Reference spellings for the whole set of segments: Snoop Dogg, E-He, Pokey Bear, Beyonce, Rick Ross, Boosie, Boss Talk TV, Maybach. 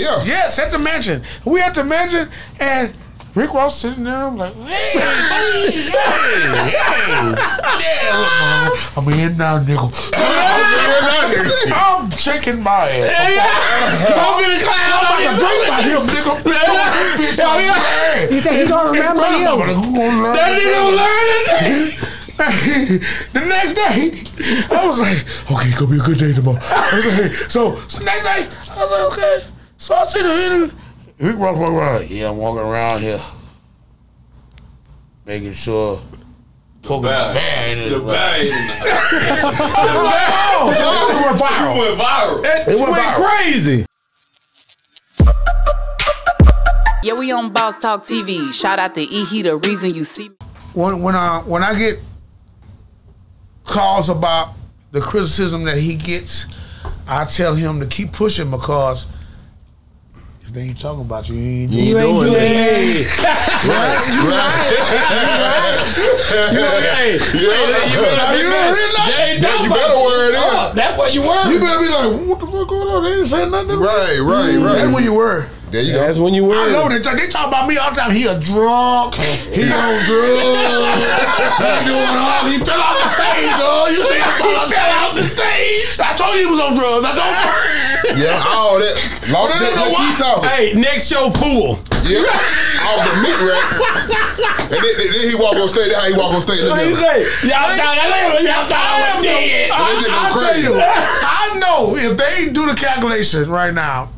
Yes, yeah. Yes, at the mansion. We at the mansion, and Rick Ross sitting there. I'm like, hey, buddy, hey, hey. I'm in now, nigga. I'm shaking my ass. Don't be the clown. I'm gonna talk about him, nigga. He said he gonna remember you. That nigga learn it. The next day, I was like, okay, it's gonna be a good day tomorrow. I was like, so next day, I was like, okay. So I see the interview. Rick Ross walking around. Yeah, I'm walking around here, making sure Pokey Bear ain't in the bag. It went viral. It went crazy. Yeah, we on Boss Talk TV. Shout out to E-He, the reason you see me. When I get calls about the criticism that he gets, I tell him to keep pushing, because if they ain't talking about you, you ain't doing it. Right. You better word it up. That's what you were. You better be like, what the fuck going on? They ain't saying nothing. Right. That's when you were. There you go. That's when you were. I know they talk about me all the time. He a drunk. He on drugs. He doing all. He fell off the stage, dog. You see him fell off the stage. I told you he was on drugs. I don't care. Yeah, all that. Long hey, next show, pool. Yeah, off the meat rack. And then he walk on stage. How he walk on stage? What do you say? Y'all thought I was dead. I tell you, I know if they do the calculation right now,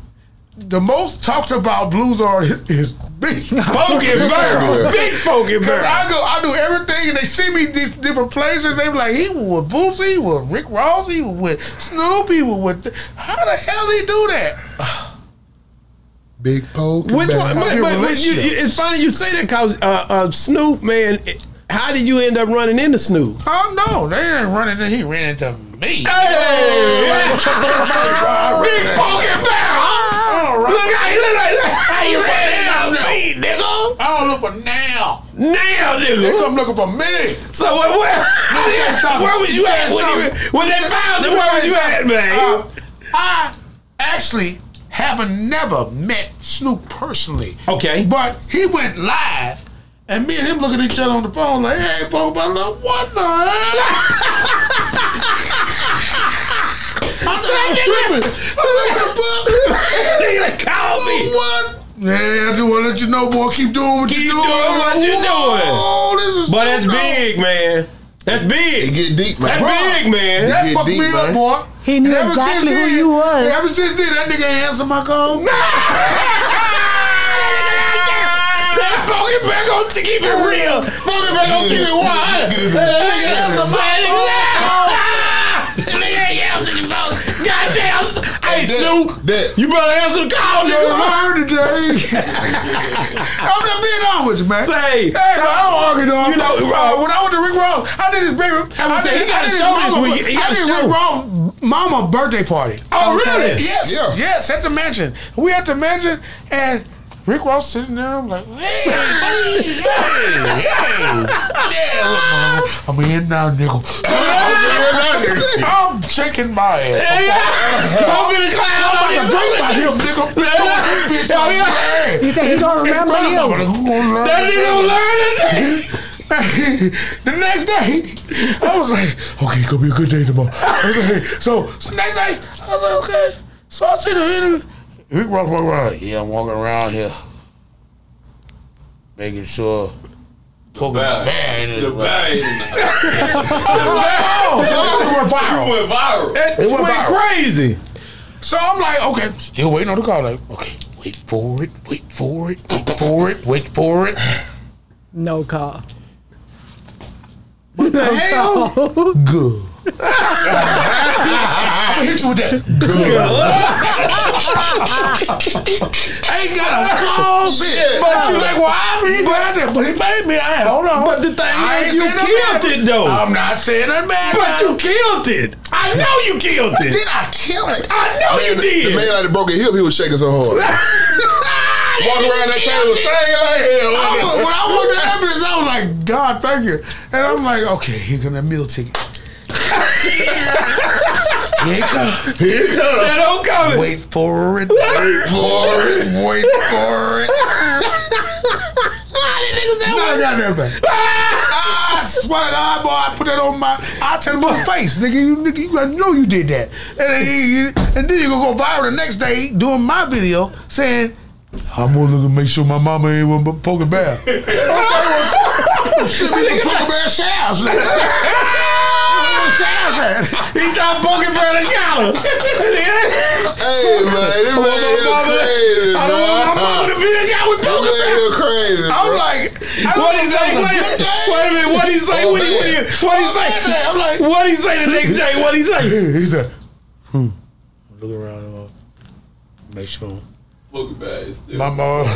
the most talked about blues artist is Big Pokey Bear. Big Pokey Bear. Cause I do everything, and they see me different places. They be like, he was with Boosie, he was with Rick Ross, he was with Snoop, he was with. How the hell he do that? Big Pokey Bear. But it's funny you say that, cause Snoop, man. How did you end up running into Snoop? Oh no, they didn't run into. He ran into me. Hey, Big Pokey Bear. Look how you look like how you ran out me, nigga. I don't look for now. Now, nigga. They come looking for me. So where was you at when they found you? Where was you at, man? I actually haven't never met Snoop personally. Okay. But he went live, and me and him looking at each other on the phone like, hey, Pokey, what the hell? I thought I was tripping. I was like, what the fuck? They gonna call me. What? Yeah, I just want to let you know, boy. Keep doing what you're doing. Oh, this is. But that's big, man. That's big. It get deep, man. That's big, man. That fucked me up, boy. He knew exactly who you was. Ever since then, that nigga ain't answered my call. No! That Pokey Bear gonna keep it real. Pokey Bear gonna keep it wild. That nigga answered my call. Goddamn! Hey, Snoop, you better answer the call, nigga. I heard today. I'm not being on with you, man. Say, hey, man, I don't argue, dog. You know, when I went to Rick Ross, I did his baby. He got a show this week. I did Rick Ross' mama birthday party. Oh, really? Yes. Yeah. Yes, at the mansion. We at the mansion, and Rick Ross sitting there. I'm like, hey, buddy, hey. I'm in now, nigga. I'm shaking my ass. Don't be the clown. I'm gonna talk about him, nigga. He said he gonna remember you. That nigga learn it. The next day, I was like, okay, it's gonna be a good day tomorrow. I was like, so next day, I was like, okay. So I see the interview. Rick Ross walking around. Yeah, I'm walking around here, making sure Pokey Bear ain't in the bag. It went viral. It went crazy. So I'm like, okay, still waiting on the call. Like, okay, wait for it. No call. What the hell? Good. I'm gonna hit you with that. I ain't got a call, bitch. But you like, well, I mean, but he paid me. Hold on. But the thing is, you killed it, though. I'm not saying that bad. But you killed it. I know you killed it. Did I kill it? I know you did. The man out of the broken hip, he was shaking so hard. Walking around that table, singing like hell. When I walked to that bitch, I was like, God, thank you. And I'm like, okay, here comes that meal ticket. Here it comes. Here it comes. That don't come. Wait for it. Wait for it. Wait for it. None of that everything. I swear to God, boy, I put that on my. I tell him on his face, nigga, I know you did that. And then you gonna go viral the next day doing my video saying, I'm gonna make sure my mama ain't one but Pokey Bear. Should be some Pokey Bear shells. He got Pokey Bear in Ghana. Hey man, this man, I don't want my mama to be a guy with Pokey Bear. Crazy. I'm like, what he say? Wait a minute, what he say? What he say? I'm like, what he say the next day? What he say? He said, look around and make sure. Pokey Bear is still. My mom,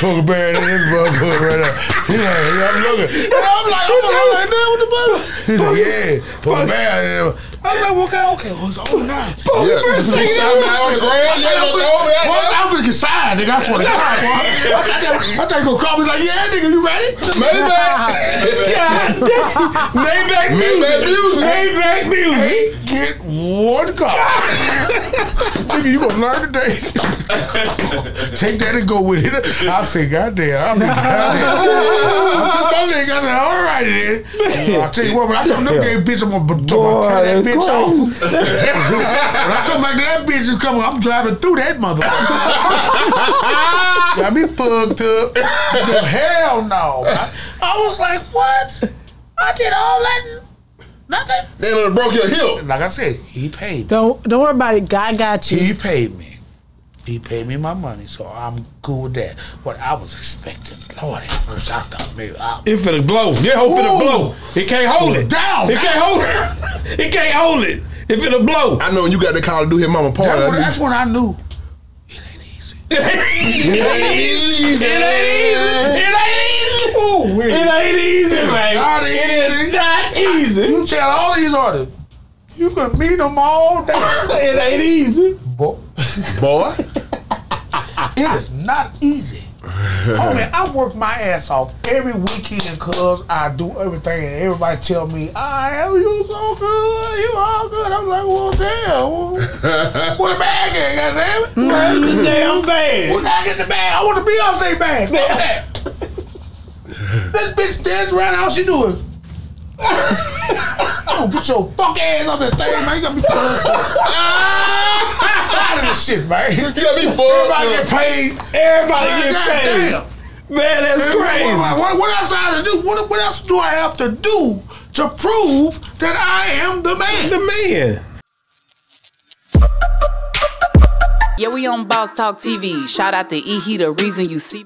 Pokey Bear in his motherfucker right now. Yeah, I'm looking. And I'm like, damn, what the fuck? He's like, yeah, Pokey Bear. I'm like, okay, it's over now. Pokey Bear singing that. I'm freaking sad, nigga. I swear to God, boy. I thought you gonna call me like, yeah, nigga, you ready? Maybach. Maybach music. Ain't get one car. Nigga, you gonna learn today. Take that and go with it. I said, goddamn, I'm in I took my leg. I said, all right then. I'll tell you what, when I come to that bitch, I'm going to turn that bitch off. When I come back to that bitch, is coming, I'm driving through that motherfucker. Got me fucked up. Hell no. I was like, what? I did all that. Nothing. They done broke your hip. Like I said, he paid me. Don't worry about it. God got you. He paid me. He paid me my money, so I'm cool with that. What I was expecting, Lord, at first I thought maybe it finna blow. Yeah, hope finna blow. It can't hold it. Down. It can't hold it. It can't hold it. It finna blow. I know when you got the call to do his mama party. That's when I knew. It ain't easy. It ain't easy. It ain't easy. It ain't easy. Ooh, it ain't easy, man. It is not easy. You tell all these orders. You can meet them all day. It ain't easy. Boy, it is not easy. Homie, I work my ass off every weekend, cuz I do everything, and everybody tell me, you so good, you all good. I'm like, well, damn. What a bag is, goddammit. That's the damn bag. When I get the bag, I want the Beyonce bag. This bitch dance around, how she doing? Oh, get your fuck ass off that thing, man. You got me fucked up. Out of this shit, man. You got me fucked up. Everybody get paid. Everybody get paid. Damn. Man, that's crazy. What else I have to do? What else do I have to do to prove that I am the man? Yeah, we on Boss Talk TV. Shout out to E-He, the reason you see me.